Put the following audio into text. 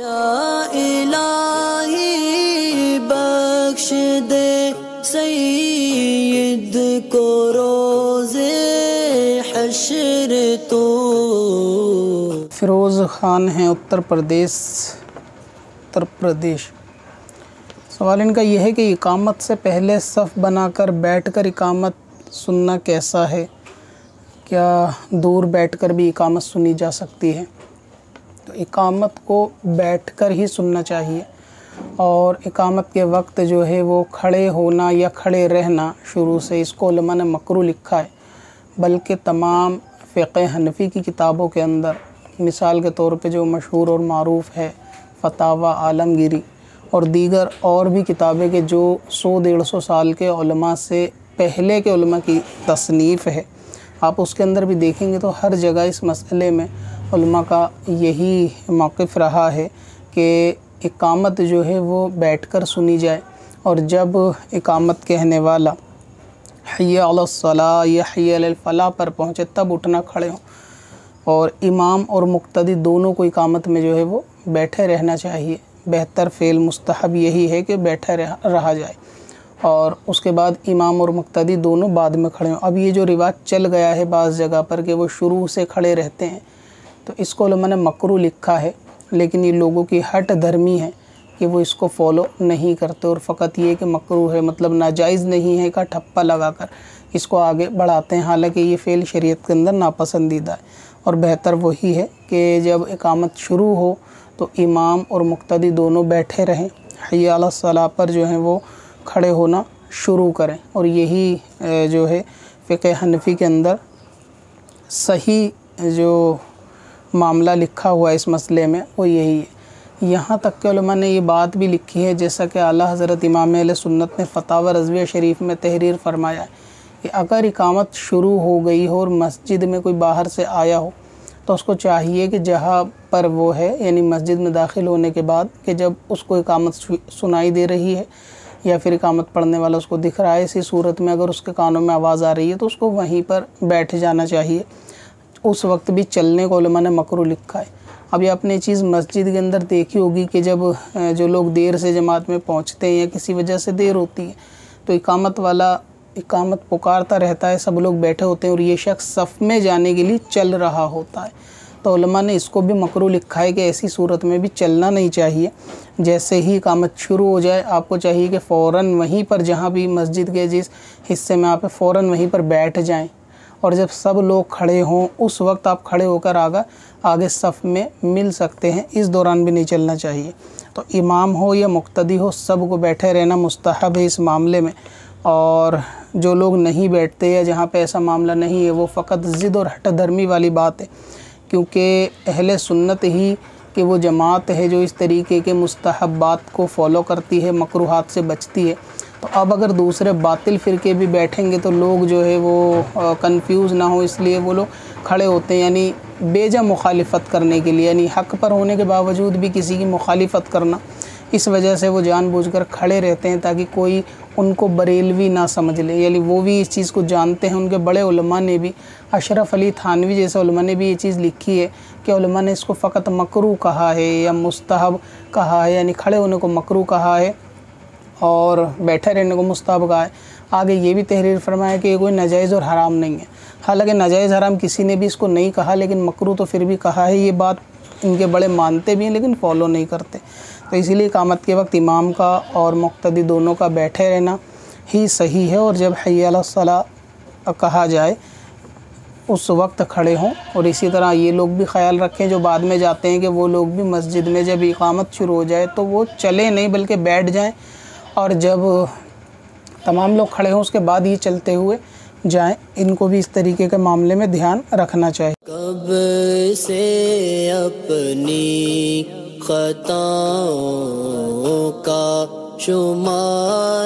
या इलाही बख्श दे सईद को रोज़े हश्र तो। फिरोज़ खान हैं, उत्तर प्रदेश। सवाल इनका यह है कि इकामत से पहले सफ़ बनाकर बैठकर इकामत सुनना कैसा है? क्या दूर बैठकर भी इकामत सुनी जा सकती है? तो इकामत को बैठकर ही सुनना चाहिए और इकामत के वक्त जो है वो खड़े होना या खड़े रहना, शुरू से इसको उलमा ने मकरू लिखा है, बल्कि तमाम फ़िक़्ह हनफ़ी की किताबों के अंदर मिसाल के तौर पे जो मशहूर और मारूफ़ है फतावा आलमगिरी और दीगर और भी किताबें के जो 100-150 साल के उलमा से पहले के उलमा की तसनीफ़ है, आप उसके अंदर भी देखेंगे तो हर जगह इस मसले में उलमा का यही मौक़िफ़ रहा है कि इकामत जो है वो बैठकर सुनी जाए। और जब इकामत कहने वाला हैया अलस सलाह या हैया अलल फलाह पर पहुँचे तब उठना खड़े हों, और इमाम और मुक्तदी दोनों को इकामत में जो है वो बैठे रहना चाहिए। बेहतर फ़ेल मुस्तहब यही है कि बैठे रहा जाए और उसके बाद इमाम और मुक्तदी दोनों बाद में खड़े हों। अब ये जो रिवाज चल गया है बाज़ जगह पर कि वो शुरू से खड़े रहते हैं, तो इसको उलमा ने मकरू लिखा है, लेकिन ये लोगों की हट धर्मी है कि वो इसको फॉलो नहीं करते और फ़कत ये कि मकरू है, मतलब नाजायज़ नहीं है का ठप्पा लगाकर इसको आगे बढ़ाते हैं, हालांकि ये फ़ेल शरीयत के अंदर नापसंदीदा है। और बेहतर वही है कि जब इकामत शुरू हो तो इमाम और मुक्तदी दोनों बैठे रहें, हैया अलस सलाह पर जो है वो खड़े होना शुरू करें। और यही जो है फ़िक़्ह हनफ़ी के अंदर सही जो मामला लिखा हुआ इस मसले में वो यही है। यहाँ तक के उलमा ने ये बात भी लिखी है, जैसा कि आला हज़रत इमाम अहले सुन्नत ने फतावा रज़विया शरीफ में तहरीर फरमाया है कि अगर इकामत शुरू हो गई हो और मस्जिद में कोई बाहर से आया हो तो उसको चाहिए कि जहाँ पर वो है, यानी मस्जिद में दाखिल होने के बाद, कि जब उसको इकामत सुनाई दे रही है या फिर इकामत पढ़ने वाला उसको दिख रहा है, इसी सूरत में अगर उसके कानों में आवाज़ आ रही है तो उसको वहीं पर बैठ जाना चाहिए। उस वक्त भी चलने को उलमा ने मकरू लिखा है। अब ये आपने चीज़ मस्जिद के अंदर देखी होगी कि जब जो लोग देर से जमात में पहुंचते हैं या किसी वजह से देर होती है तो इकामत वाला इकामत पुकारता रहता है, सब लोग बैठे होते हैं और ये शख्स सफ़ में जाने के लिए चल रहा होता है, तो उलमा ने इसको भी मकरू लिखा है कि ऐसी सूरत में भी चलना नहीं चाहिए। जैसे ही इकामत शुरू हो जाए आपको चाहिए कि फ़ौरन वहीं पर, जहाँ भी मस्जिद के जिस हिस्से में आप फ़ौरन वहीं पर बैठ जाएँ, और जब सब लोग खड़े हों उस वक्त आप खड़े होकर आगे सफ़ में मिल सकते हैं। इस दौरान भी नहीं चलना चाहिए। तो इमाम हो या मुक्तदी हो, सब को बैठे रहना मुस्तहब है इस मामले में। और जो लोग नहीं बैठते या जहाँ पे ऐसा मामला नहीं है वो फ़कत ज़िद और हठधर्मी वाली बात है, क्योंकि अहले सुन्नत ही कि वो जमात है जो इस तरीके के मुस्तहबात को फ़ॉलो करती है, मकरूहात से बचती है। तो अब अगर दूसरे बातिल फ़िरके भी बैठेंगे तो लोग जो है वो कंफ्यूज ना हो, इसलिए वो लोग खड़े होते हैं, यानी बेजा मुखालिफत करने के लिए, यानी हक़ पर होने के बावजूद भी किसी की मुखालिफत करना, इस वजह से वो जानबूझकर खड़े रहते हैं ताकि कोई उनको बरेलवी ना समझ ले, यानी वो भी इस चीज़ को जानते हैं। उनके बड़े उलमा ने भी, अशरफ अली थानवी जैसे उलमा ने भी ये चीज़ लिखी है कि उलमा ने इसको फ़कत मकरू कहा है या मुस्तहब कहा है, यानी खड़े होने को मकरू कहा है और बैठे रहने को मुस्तहब कहा है। आगे ये भी तहरीर फरमाया कि ये कोई नाजायज़ और हराम नहीं है, हालांकि नाजायज़ हराम किसी ने भी इसको नहीं कहा, लेकिन मकरू तो फिर भी कहा है। ये बात इनके बड़े मानते भी हैं लेकिन फ़ॉलो नहीं करते। तो इसीलिए इकामत के वक्त इमाम का और मुक्तदी दोनों का बैठे रहना ही सही है, और जब हैया अला सलाह कहा जाए उस वक्त खड़े हों। और इसी तरह ये लोग भी ख्याल रखें जो बाद में जाते हैं कि वो लोग भी मस्जिद में जब इकामत शुरू हो जाए तो वो चले नहीं बल्कि बैठ जाएँ, और जब तमाम लोग खड़े हों उसके बाद ये चलते हुए जाएं। इनको भी इस तरीके के मामले में ध्यान रखना चाहिए। कब से अपनी खताओं का शुमार